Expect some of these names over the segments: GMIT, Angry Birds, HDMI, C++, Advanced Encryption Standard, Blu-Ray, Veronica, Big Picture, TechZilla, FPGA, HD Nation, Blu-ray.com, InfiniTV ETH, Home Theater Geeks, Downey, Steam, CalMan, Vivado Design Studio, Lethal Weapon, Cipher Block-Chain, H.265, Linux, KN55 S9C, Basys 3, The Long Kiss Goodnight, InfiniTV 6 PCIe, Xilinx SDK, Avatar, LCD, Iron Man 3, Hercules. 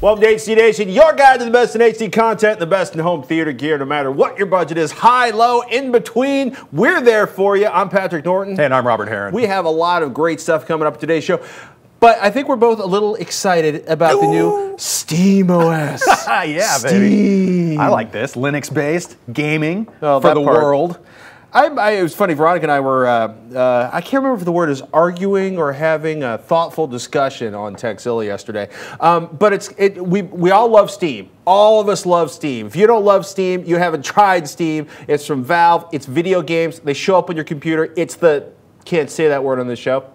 Welcome to HD Nation, your guide to the best in HD content, the best in home theater gear, no matter what your budget is, high, low, in between. We're there for you. I'm Patrick Norton. And I'm Robert Heron. We have a lot of great stuff coming up today's show. But I think we're both a little excited about the new Steam OS. Yeah, baby. I like this. Linux-based gaming for the world. It was funny, Veronica and I were, I can't remember if the word is arguing or having a thoughtful discussion on TechZilla yesterday. But we all love Steam. All of us love Steam. If you don't love Steam, you haven't tried Steam. It's from Valve. It's video games. They show up on your computer. It's the, can't say that word on this show.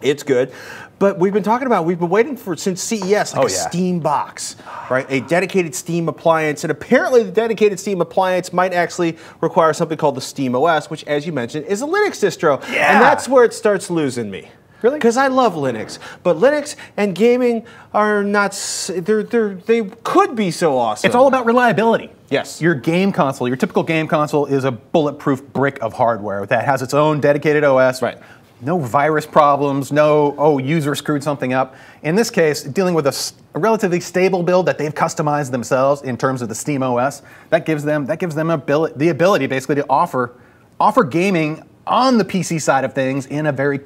It's good. But we've been talking about, we've been waiting for since CES, like a Steam box, right? A dedicated Steam appliance. And apparently the dedicated Steam appliance might actually require something called the Steam OS, which, as you mentioned, is a Linux distro. Yeah. And that's where it starts losing me. Really? Because I love Linux. But Linux and gaming are not, they could be so awesome. It's all about reliability. Yes. Your game console, your typical game console is a bulletproof brick of hardware that has its own dedicated OS. Right. No virus problems, no, oh, user screwed something up. In this case, dealing with a relatively stable build that they've customized themselves in terms of the Steam OS, that gives them the ability basically to offer gaming on the PC side of things in a very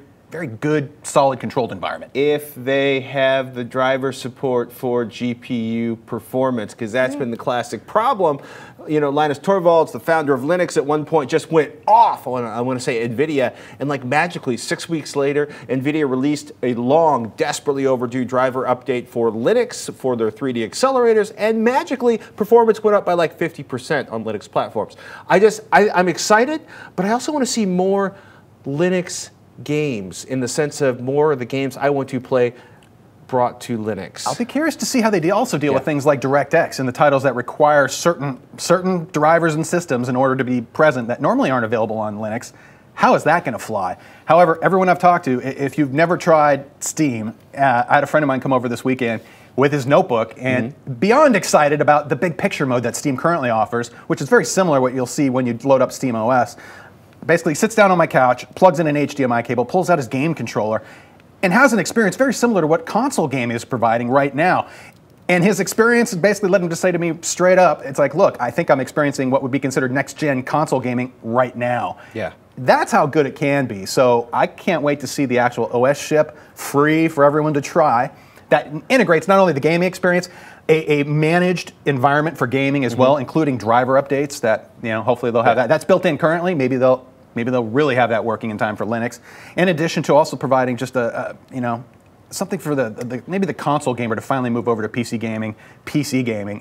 good, solid, controlled environment. If they have the driver support for GPU performance, because that's been the classic problem. You know, Linus Torvalds, the founder of Linux, at one point just went off on, I want to say, NVIDIA, and like magically 6 weeks later, NVIDIA released a long, desperately overdue driver update for Linux for their 3D accelerators, and magically performance went up by like 50% on Linux platforms. I'm excited, but I also want to see more Linux games in the sense of more of the games I want to play brought to Linux. I'll be curious to see how they also deal with things like DirectX and the titles that require certain drivers and systems in order to be present that normally aren't available on Linux. How is that going to fly? However, everyone I've talked to, if you've never tried Steam, I had a friend of mine come over this weekend with his notebook and beyond excited about the big picture mode that Steam currently offers, which is very similar to what you'll see when you load up Steam OS. Basically sits down on my couch, plugs in an HDMI cable, pulls out his game controller, and has an experience very similar to what console gaming is providing right now. And his experience basically led him to say to me straight up, it's like, look, I think I'm experiencing what would be considered next-gen console gaming right now. Yeah. That's how good it can be. So I can't wait to see the actual OS ship, free for everyone to try, that integrates not only the gaming experience, a managed environment for gaming as well, including driver updates that, you know, hopefully they'll have that. That's built in currently, maybe they'll really have that working in time for Linux. In addition to also providing just you know, something for maybe the console gamer to finally move over to PC gaming,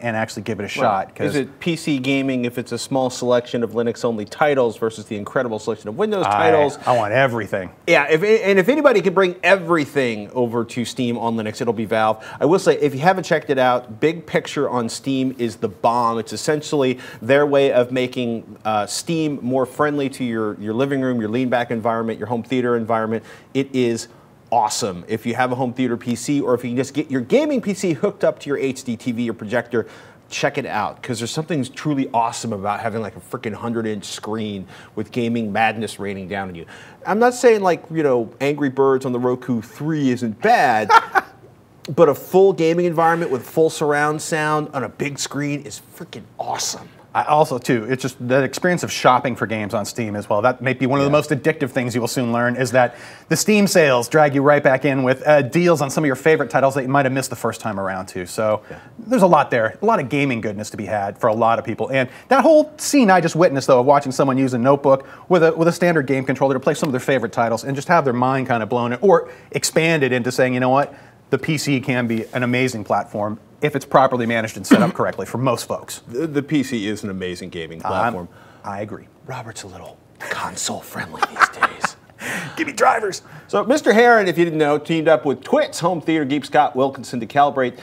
and actually give it a shot. Is it PC gaming if it's a small selection of Linux-only titles versus the incredible selection of Windows titles? I want everything. Yeah, if anybody can bring everything over to Steam on Linux, it'll be Valve. I will say, if you haven't checked it out, Big Picture on Steam is the bomb. It's essentially their way of making Steam more friendly to your living room, your lean-back environment, your home theater environment. It is awesome if you have a home theater PC, or if you can just get your gaming PC hooked up to your HDTV or projector. Check it out, because there's something truly awesome about having like a freaking 100-inch screen with gaming madness raining down on you. I'm not saying, like, you know, Angry Birds on the Roku 3 isn't bad, but a full gaming environment with full surround sound on a big screen is freaking awesome. I also, too, it's just the experience of shopping for games on Steam as well. That may be one of the most addictive things you will soon learn, is that the Steam sales drag you right back in with deals on some of your favorite titles that you might have missed the first time around, too. So there's a lot there, a lot of gaming goodness to be had for a lot of people. And that whole scene I just witnessed, though, of watching someone use a notebook with a standard game controller to play some of their favorite titles and just have their mind kind of blown or expanded into saying, you know what, the PC can be an amazing platform if it's properly managed and set up correctly for most folks. The PC is an amazing gaming platform. I agree. Robert's a little console friendly these days. Give me drivers. So Mr. Heron, if you didn't know, teamed up with Twit's Home Theater Geek Scott Wilkinson to calibrate,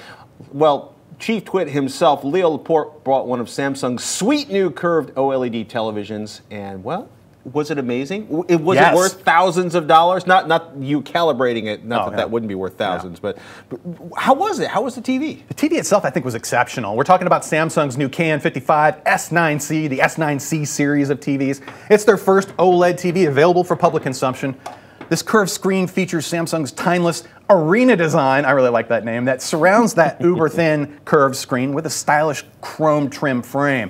well, Chief Twit himself, Leo Laporte, brought one of Samsung's sweet new curved OLED televisions, and well, was it amazing? Was it worth thousands of dollars? Not you calibrating it, that wouldn't be worth thousands, but how was it? How was the TV? The TV itself, I think, was exceptional. We're talking about Samsung's new KN55 S9C, the S9C series of TVs. It's their first OLED TV available for public consumption. This curved screen features Samsung's timeless Arena design, I really like that name, that surrounds that uber-thin curved screen with a stylish chrome trim frame.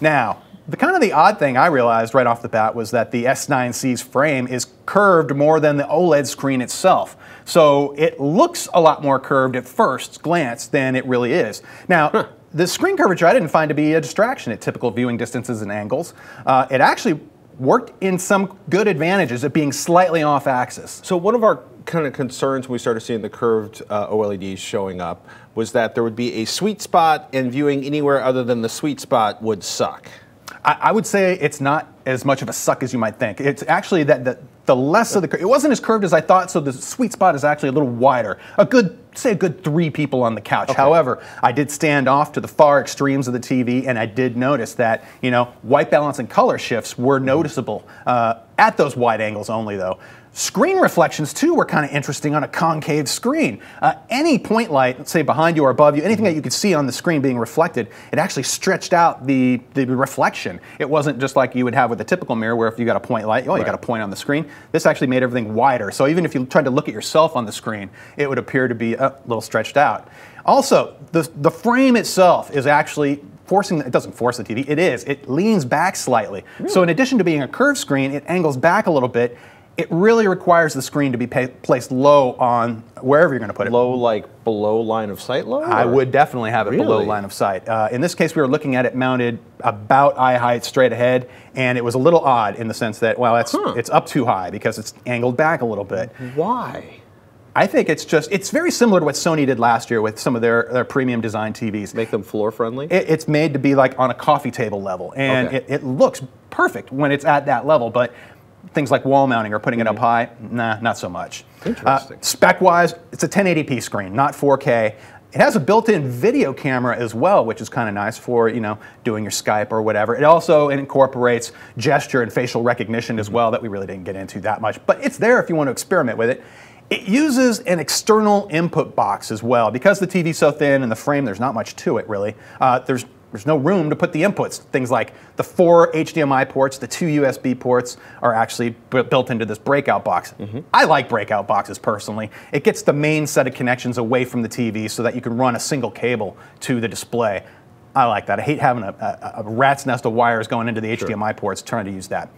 Now, the kind of the odd thing I realized right off the bat was that the S9C's frame is curved more than the OLED screen itself. So it looks a lot more curved at first glance than it really is. Now, the screen curvature I didn't find to be a distraction at typical viewing distances and angles. It actually worked in some good advantages of being slightly off axis. So one of our kind of concerns when we started seeing the curved OLEDs showing up was that there would be a sweet spot, and viewing anywhere other than the sweet spot would suck. I would say it's not as much of a suck as you might think. It's actually that the less of the, it wasn't as curved as I thought, so the sweet spot is actually a little wider. A good, say a good 3 people on the couch. Okay. However, I did stand off to the far extremes of the TV, and I did notice that, you know, white balance and color shifts were noticeable at those wide angles only, though. Screen reflections, too, were kind of interesting on a concave screen. Any point light, let's say behind you or above you, anything that you could see on the screen being reflected, it actually stretched out the reflection. It wasn't just like you would have with a typical mirror where if you got a point light, oh, you got a point on the screen. This actually made everything wider. So even if you tried to look at yourself on the screen, it would appear to be a little stretched out. Also, the frame itself is actually forcing, it doesn't force the TV, it is. It leans back slightly. Really? So in addition to being a curved screen, it angles back a little bit. It really requires the screen to be placed low on wherever you're going to put it. Low, like below line of sight low? I would definitely have it below line of sight. In this case, we were looking at it mounted about eye height straight ahead, and it was a little odd in the sense that, well, it's up too high because it's angled back a little bit. Why? I think it's just, it's very similar to what Sony did last year with some of their premium design TVs. Make them floor friendly? It's made to be like on a coffee table level, and it looks perfect when it's at that level, but things like wall mounting or putting it up high, nah, not so much. Interesting. Spec-wise, it's a 1080p screen, not 4K. It has a built-in video camera as well, which is kind of nice for, you know, doing your Skype or whatever. It also incorporates gesture and facial recognition as well that we really didn't get into that much, but it's there if you want to experiment with it. It uses an external input box as well. Because the TV's so thin and the frame, there's not much to it really. There's no room to put the inputs. Things like the 4 HDMI ports, the 2 USB ports are actually built into this breakout box. I like breakout boxes personally. It gets the main set of connections away from the TV so that you can run a single cable to the display. I like that. I hate having a rat's nest of wires going into the HDMI ports, trying to use that.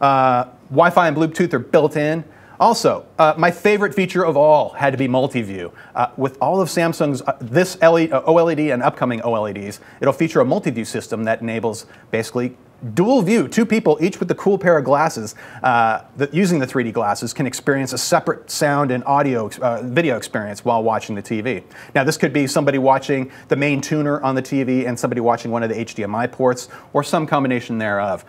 Wi-Fi and Bluetooth are built in. Also, my favorite feature of all had to be multi-view. With all of Samsung's OLED and upcoming OLEDs, it'll feature a multi-view system that enables basically dual view. 2 people, each with a cool pair of glasses, using the 3D glasses, can experience a separate sound and audio video experience while watching the TV. Now, this could be somebody watching the main tuner on the TV and somebody watching one of the HDMI ports or some combination thereof.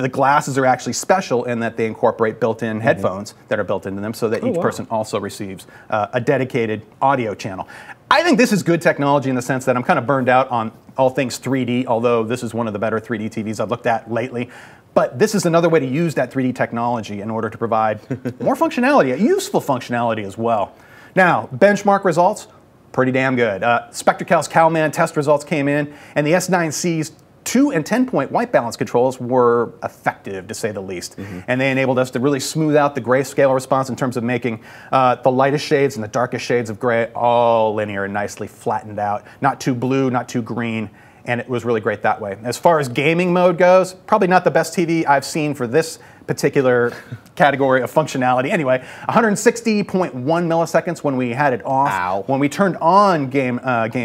The glasses are actually special in that they incorporate built-in headphones that are built into them so that each person also receives a dedicated audio channel. I think this is good technology in the sense that I'm kind of burned out on all things 3D, although this is one of the better 3D TVs I've looked at lately. But this is another way to use that 3D technology in order to provide more functionality, useful functionality as well. Now, benchmark results, pretty damn good. Spectracal's Calman test results came in, and the S9C's 2 and 10-point white balance controls were effective, to say the least. And they enabled us to really smooth out the grayscale response in terms of making the lightest shades and the darkest shades of gray all linear and nicely flattened out. Not too blue, not too green, and it was really great that way. As far as gaming mode goes, probably not the best TV I've seen for this particular category of functionality. Anyway, 160.1 milliseconds when we had it off. When we turned on game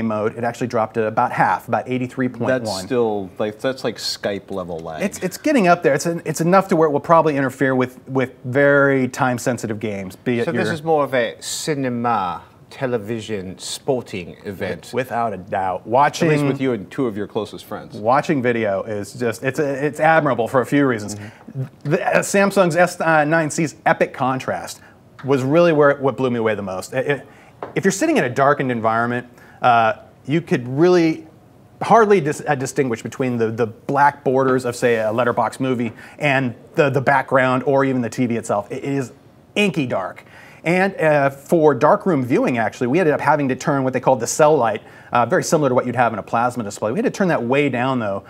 mode, it actually dropped to about half, about 83.1. That's still like Skype level lag. It's getting up there. It's enough to where it will probably interfere with very time sensitive games. Be it so this is more of a cinema, television, sporting event. Without a doubt. Watching, at least with you and 2 of your closest friends. Watching video is just, it's admirable for a few reasons. Samsung's S9C's epic contrast was really what blew me away the most. If you're sitting in a darkened environment, you could really hardly distinguish between the black borders of, say, a letterbox movie and the background or even the TV itself. It is inky dark. And for darkroom viewing, actually, we ended up having to turn what they called the cell light, very similar to what you'd have in a plasma display. We had to turn that way down, though,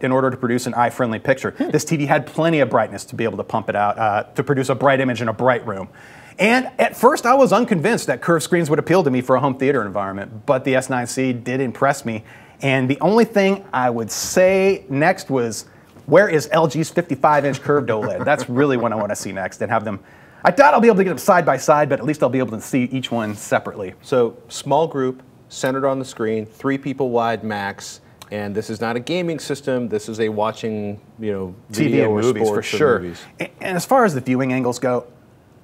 in order to produce an eye-friendly picture. This TV had plenty of brightness to be able to pump it out to produce a bright image in a bright room. And at first I was unconvinced that curved screens would appeal to me for a home theater environment, but the S9C did impress me. And the only thing I would say next was, where is LG's 55-inch curved OLED? That's really what I want to see next and have them. I doubt I'll be able to get them side by side, but at least I'll be able to see each one separately. So small group, centered on the screen, 3 people wide max, and this is not a gaming system. This is a watching, you know, TV and movies for sure. And as far as the viewing angles go,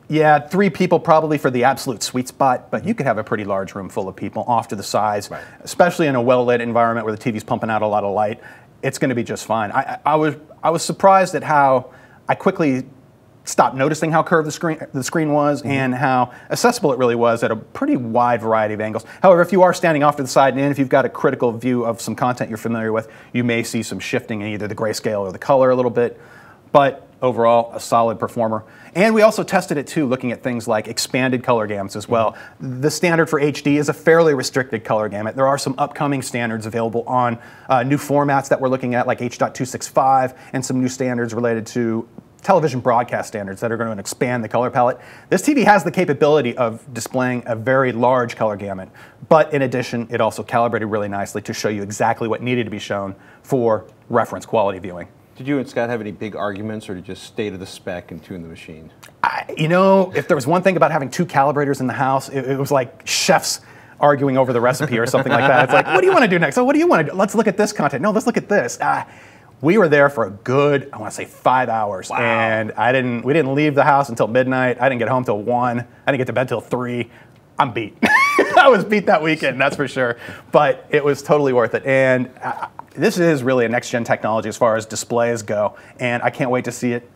yeah, 3 people probably for the absolute sweet spot, but you could have a pretty large room full of people off to the sides, right, especially in a well-lit environment where the TV's pumping out a lot of light. It's going to be just fine. I was surprised at how I quickly stopped noticing how curved the screen was, mm-hmm, and how accessible it really was at a pretty wide variety of angles. However, if you are standing off to the side and if you've got a critical view of some content you're familiar with, you may see some shifting in either the grayscale or the color a little bit. But overall, a solid performer. And we also tested it too, looking at things like expanded color gamuts as well. The standard for HD is a fairly restricted color gamut. There are some upcoming standards available on new formats that we're looking at, like H.265, and some new standards related to television broadcast standards that are going to expand the color palette. This TV has the capability of displaying a very large color gamut, but in addition, it also calibrated really nicely to show you exactly what needed to be shown for reference quality viewing. Did you and Scott have any big arguments, or did you just stay to the spec and tune the machine? You know, if there was one thing about having 2 calibrators in the house, it was like chefs arguing over the recipe or something like that. It's like, what do you want to do next? Oh, what do you want to do? Let's look at this content. No, let's look at this. We were there for a good, I want to say, 5 hours. Wow. And we didn't leave the house until midnight. I didn't get home till 1. I didn't get to bed till 3. I'm beat. I was beat that weekend, that's for sure. But it was totally worth it. And this is really a next-gen technology as far as displays go, and I can't wait to see it.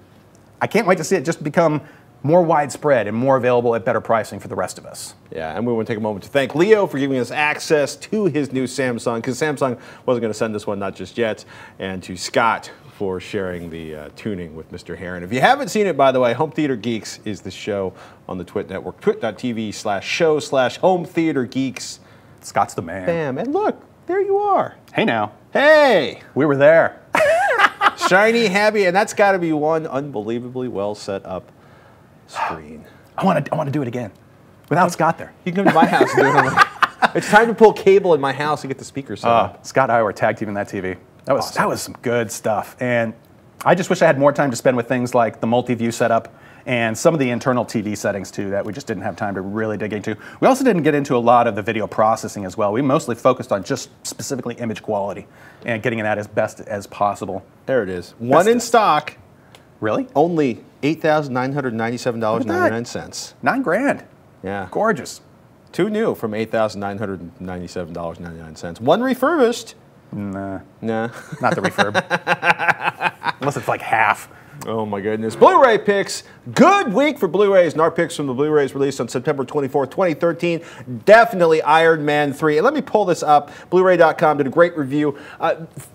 I can't wait to see it just become more widespread and more available at better pricing for the rest of us. Yeah, and we want to take a moment to thank Leo for giving us access to his new Samsung, because Samsung wasn't going to send this one, not just yet, and to Scott for sharing the tuning with Mr. Heron. If you haven't seen it, by the way, Home Theater Geeks is the show on the Twit Network, twit.tv/show/Home Theater Geeks. Scott's the man. Bam, and look, there you are. Hey now. Hey! We were there. Shiny, happy, and that's got to be one unbelievably well set up screen. I want to do it again. Without Scott there. You can come to my house and do it. It's time to pull cable in my house and get the speakers set up. Scott and I were tag teaming that TV. That was some good stuff. And I just wish I had more time to spend with things like the multi-view setup and some of the internal TV settings too that we just didn't have time to really dig into. We also didn't get into a lot of the video processing as well. We mostly focused on just specifically image quality and getting it out as best as possible. There it is. One in stock. Really? Only $8,997.99. 9 grand. Yeah. Gorgeous. 2 new from $8,997.99. 1 refurbished. Nah. Nah. Not the refurb. Unless it's like half. Oh my goodness. Blu-ray picks. Good week for Blu-rays, and our picks from the Blu-rays released on September 24, 2013. Definitely Iron Man 3. And let me pull this up. Blu-ray.com did a great review.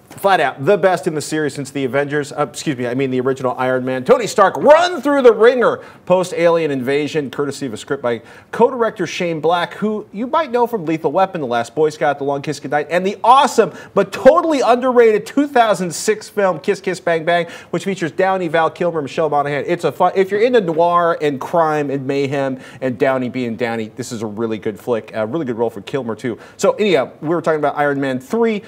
Flat out, the best in the series since the Avengers, excuse me, I mean the original Iron Man. Tony Stark run through the ringer post-alien invasion, courtesy of a script by co-director Shane Black, who you might know from Lethal Weapon, The Last Boy Scout, The Long Kiss Goodnight, and the awesome but totally underrated 2006 film Kiss Kiss Bang Bang, which features Downey, Val Kilmer, Michelle Monaghan. It's a fun, if you're into noir and crime and mayhem and Downey being Downey, this is a really good flick, a really good role for Kilmer too. So anyhow, we were talking about Iron Man 3.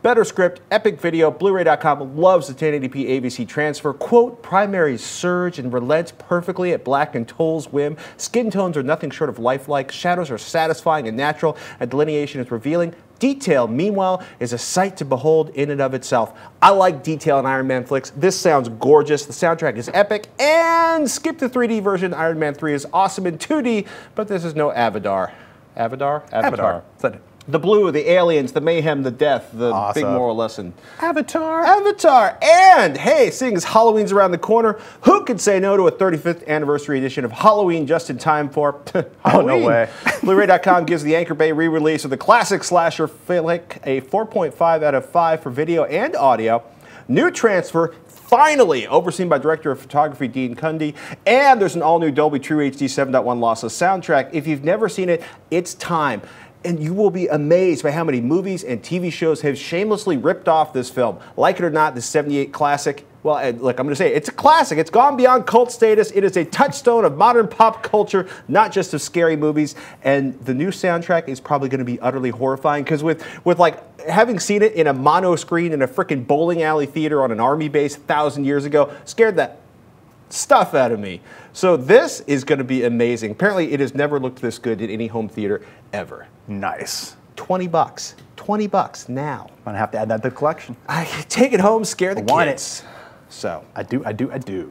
Better script, epic video, Blu-ray.com loves the 1080p AVC transfer. Quote, primaries surge and relent perfectly at Black and Toll's whim. Skin tones are nothing short of lifelike. Shadows are satisfying and natural. A delineation is revealing. Detail, meanwhile, is a sight to behold in and of itself. I like detail in Iron Man flicks. This sounds gorgeous. The soundtrack is epic. And skip the 3D version. Iron Man 3 is awesome in 2D, but this is no Avatar. Avatar? Avatar. Avatar. The blue, the aliens, the mayhem, the death, the awesome. Big moral lesson. Avatar. Avatar. And, hey, seeing as Halloween's around the corner, who could say no to a 35th anniversary edition of Halloween just in time for Halloween? Oh, no way. Blu-ray.com gives the Anchor Bay re-release of the classic slasher flick a 4.5 out of 5 for video and audio. New transfer, finally, overseen by director of photography Dean Cundy, and there's an all-new Dolby True HD 7.1 lossless soundtrack. If you've never seen it, it's time. And you will be amazed by how many movies and TV shows have shamelessly ripped off this film. Like it or not, the '78 classic Well, Ed, look, I'm going to say it. It's a classic. It's gone beyond cult status. It is a touchstone of modern pop culture, not just of scary movies. And the new soundtrack is probably going to be utterly horrifying because with like having seen it in a mono screen in a freaking bowling alley theater on an army base 1,000 years ago, scared the stuff out of me. So this is going to be amazing. Apparently, it has never looked this good in any home theater ever. Nice. $20. $20 now. I'm going to have to add that to the collection. I take it home, scare the kids. So I do.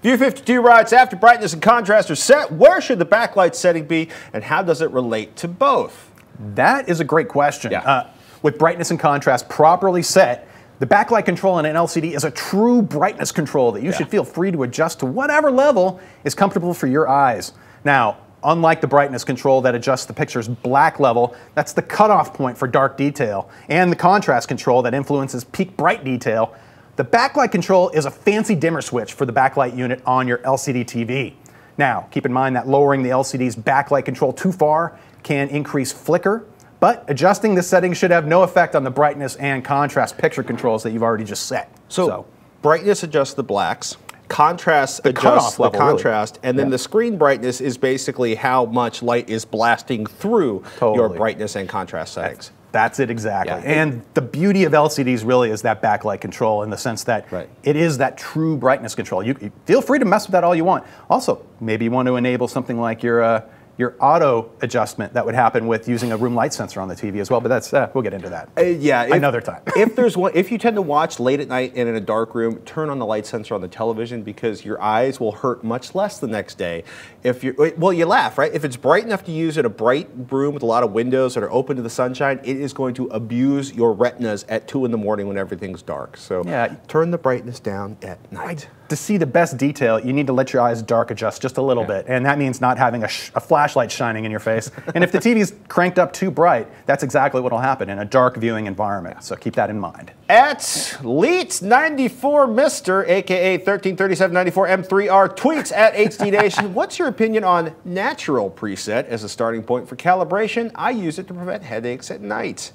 View 52 writes, after brightness and contrast are set, where should the backlight setting be, and how does it relate to both? That is a great question. Yeah. With brightness and contrast properly set, the backlight control on an LCD is a true brightness control that you should feel free to adjust to whatever level is comfortable for your eyes. Now, unlike the brightness control that adjusts the picture's black level, that's the cutoff point for dark detail, and the contrast control that influences peak bright detail. The backlight control is a fancy dimmer switch for the backlight unit on your LCD TV. Now, keep in mind that lowering the LCD's backlight control too far can increase flicker, but adjusting the setting should have no effect on the brightness and contrast picture controls that you've already just set. So brightness adjusts the blacks, contrast adjusts the contrast, and then the screen brightness is basically how much light is blasting through your brightness and contrast settings. That's it exactly. Yeah. And the beauty of LCDs really is that backlight control in the sense that it is that true brightness control. You feel free to mess with that all you want. Also, maybe you want to enable something like your auto adjustment that would happen with using a room light sensor on the TV as well, but that's we'll get into that another time. If there's one, if you tend to watch late at night and in a dark room, turn on the light sensor on the television because your eyes will hurt much less the next day. If you you laugh, right? If it's bright enough to use in a bright room with a lot of windows that are open to the sunshine, it is going to abuse your retinas at 2 in the morning when everything's dark. So turn the brightness down at night. To see the best detail, you need to let your eyes dark adjust just a little bit, and that means not having a flashlight shining in your face. And if the TV's cranked up too bright, that's exactly what will happen in a dark viewing environment, so keep that in mind. At Leet94 Mr., aka 133794M3R, tweets at HD Nation, what's your opinion on natural preset as a starting point for calibration? I use it to prevent headaches at night.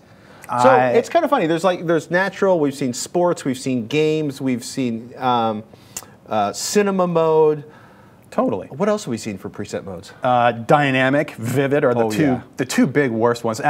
So it's kind of funny, there's natural, we've seen sports, we've seen games, we've seen cinema mode. Totally. What else have we seen for preset modes? Dynamic, vivid are the two big worst ones.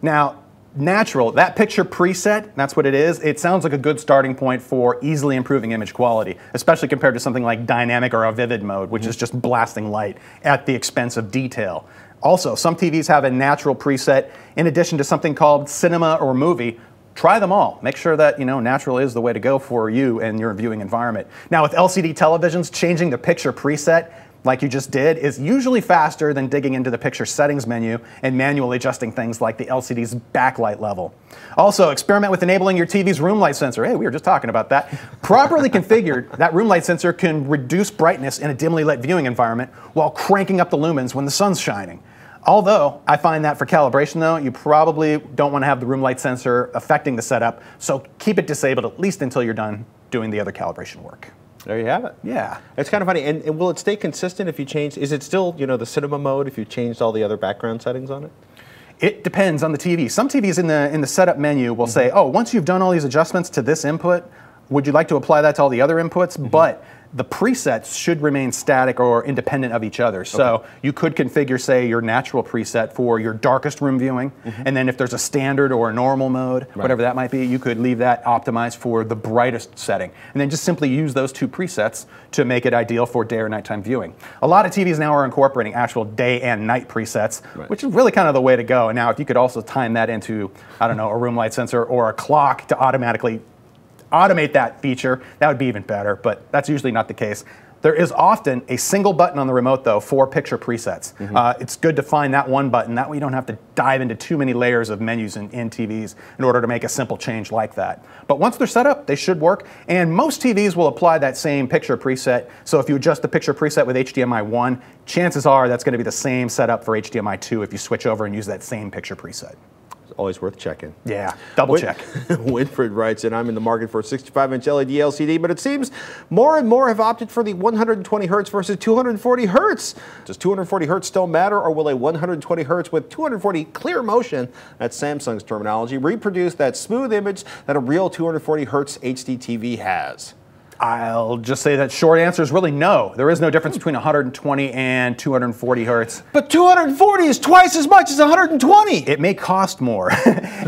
Now, natural, that picture preset, that's what it is. It sounds like a good starting point for easily improving image quality, especially compared to something like dynamic or a vivid mode, which is just blasting light at the expense of detail. Also, some TVs have a natural preset in addition to something called cinema or movie. Try them all. Make sure that, you know, natural is the way to go for you and your viewing environment. Now, with LCD televisions, changing the picture preset, like you just did, is usually faster than digging into the picture settings menu and manually adjusting things like the LCD's backlight level. Also, experiment with enabling your TV's room light sensor. Hey, we were just talking about that. Properly configured, that room light sensor can reduce brightness in a dimly lit viewing environment while cranking up the lumens when the sun's shining. Although, I find that for calibration though, you probably don't want to have the room light sensor affecting the setup, so keep it disabled at least until you're done doing the other calibration work. There you have it. Yeah. It's kind of funny, and will it stay consistent if you change, is it still, you know, the cinema mode if you changed all the other background settings on it? It depends on the TV. Some TVs in the setup menu will say, oh, once you've done all these adjustments to this input, would you like to apply that to all the other inputs? But the presets should remain static or independent of each other. So you could configure, say, your natural preset for your darkest room viewing, and then if there's a standard or a normal mode, whatever that might be, you could leave that optimized for the brightest setting. And then just simply use those two presets to make it ideal for day or nighttime viewing. A lot of TVs now are incorporating actual day and night presets, which is really kind of the way to go. And now if you could also time that into, I don't know, a room light sensor or a clock to automatically automate that feature, that would be even better, but that's usually not the case. There is often a single button on the remote, though, for picture presets. It's good to find that one button. That way you don't have to dive into too many layers of menus in TVs in order to make a simple change like that. But once they're set up, they should work, and most TVs will apply that same picture preset. So if you adjust the picture preset with HDMI 1, chances are that's going to be the same setup for HDMI 2 if you switch over and use that same picture preset. Always worth checking. Yeah, double check. Winfred writes, and I'm in the market for a 65-inch LED LCD, but it seems more and more have opted for the 120 hertz versus 240 hertz. Does 240 hertz still matter, or will a 120 hertz with 240 clear motion, that's Samsung's terminology, reproduce that smooth image that a real 240 hertz HDTV has? I'll just say that short answer is really no. There is no difference between 120 and 240 hertz. But 240 is twice as much as 120. It may cost more.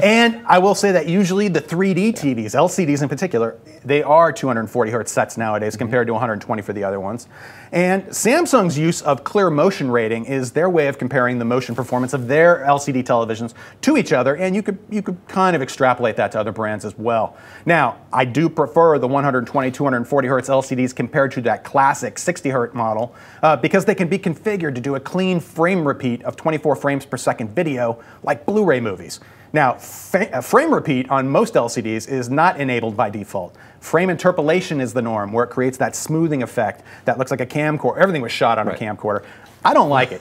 And I will say that usually the 3D TVs, LCDs in particular, they are 240 hertz sets nowadays compared to 120 for the other ones. And Samsung's use of clear motion rating is their way of comparing the motion performance of their LCD televisions to each other, and you could kind of extrapolate that to other brands as well. Now, I do prefer the 120, 240 hertz LCDs compared to that classic 60 hertz model because they can be configured to do a clean frame repeat of 24 frames per second video like Blu-ray movies. Now, frame repeat on most LCDs is not enabled by default. Frame interpolation is the norm, where it creates that smoothing effect that looks like a camcorder. Everything was shot on a camcorder. I don't like it.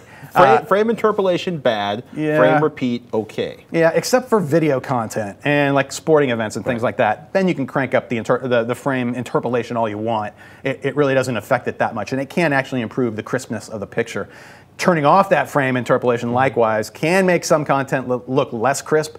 Frame interpolation, bad. Yeah. Frame repeat, okay. Yeah, except for video content and like sporting events and things like that. Then you can crank up the frame interpolation all you want. It really doesn't affect it that much, and it can actually improve the crispness of the picture. Turning off that frame interpolation, likewise, can make some content look less crisp,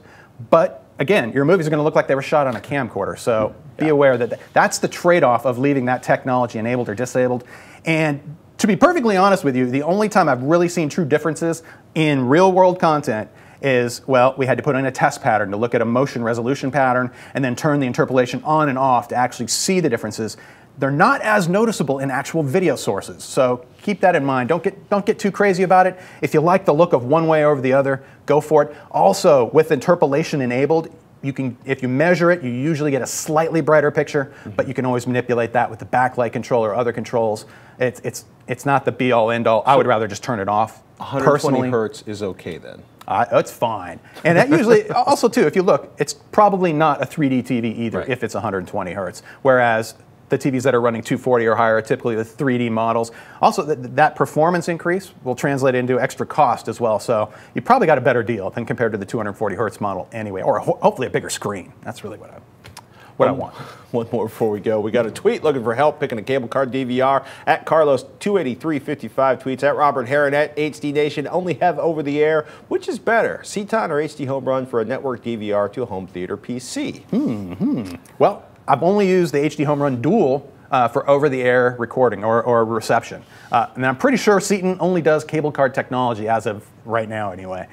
but again, your movies are going to look like they were shot on a camcorder, so be aware that that's the trade-off of leaving that technology enabled or disabled. And to be perfectly honest with you, the only time I've really seen true differences in real-world content is, well, we had to put in a test pattern to look at a motion resolution pattern and then turn the interpolation on and off to actually see the differences. They're not as noticeable in actual video sources, so keep that in mind. Don't get too crazy about it. If you like the look of one way over the other, go for it. Also, with interpolation enabled, you can, if you measure it, you usually get a slightly brighter picture, but you can always manipulate that with the backlight control or other controls. It's not the be-all, end-all. I would rather just turn it off. 120 hertz is okay then? It's fine. And that usually, also too, if you look, it's probably not a 3D TV either if it's 120 hertz, whereas the TVs that are running 240 or higher are typically the 3D models. Also, that performance increase will translate into extra cost as well, so you probably got a better deal than compared to the 240 hertz model anyway, or hopefully a bigger screen. That's really what I want. One more before we go. We got a tweet looking for help picking a cable card DVR at Carlos28355 tweets at Robert Heron at HD Nation. Only have over the air. Which is better, Ceton or HD Home Run for a network DVR to a home theater PC? Well, I've only used the HD Home Run Dual for over-the-air recording or reception. And I'm pretty sure Ceton only does cable card technology as of right now anyway.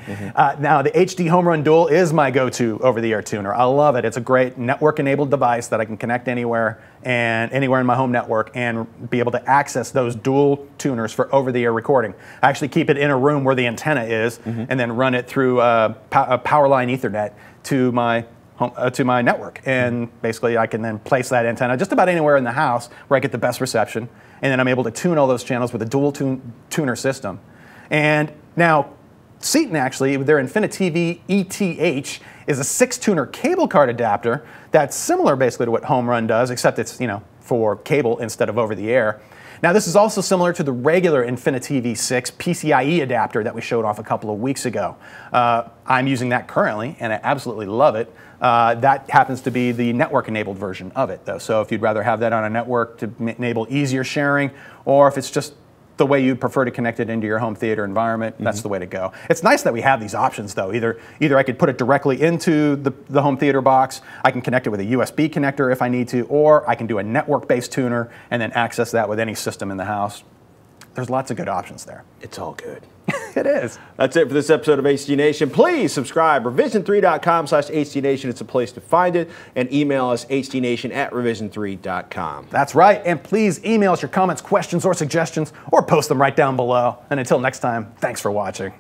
Now, the HD Home Run Dual is my go-to over-the-air tuner. I love it. It's a great network-enabled device that I can connect anywhere and anywhere in my home network and be able to access those dual tuners for over-the-air recording. I actually keep it in a room where the antenna is and then run it through a power line Ethernet to my network, and basically I can then place that antenna just about anywhere in the house where I get the best reception, and then I'm able to tune all those channels with a dual tuner system. And now Ceton, actually, their InfiniTV ETH is a 6-tuner cable card adapter that's similar basically to what Home Run does, except it's, you know, for cable instead of over the air. Now, this is also similar to the regular InfiniTV 6 PCIe adapter that we showed off a couple of weeks ago. I'm using that currently, and I absolutely love it. That happens to be the network-enabled version of it, though. So if you'd rather have that on a network to enable easier sharing, or if it's just the way you'd prefer to connect it into your home theater environment, that's the way to go. It's nice that we have these options, though. Either I could put it directly into the home theater box, I can connect it with a USB connector if I need to, or I can do a network-based tuner and then access that with any system in the house. There's lots of good options there. It's all good. It is. That's it for this episode of HD Nation. Please subscribe. Revision3.com/HDNation. It's a place to find it. And email us, HDNation@revision3.com. That's right. And please email us your comments, questions, or suggestions, or post them right down below. And until next time, thanks for watching.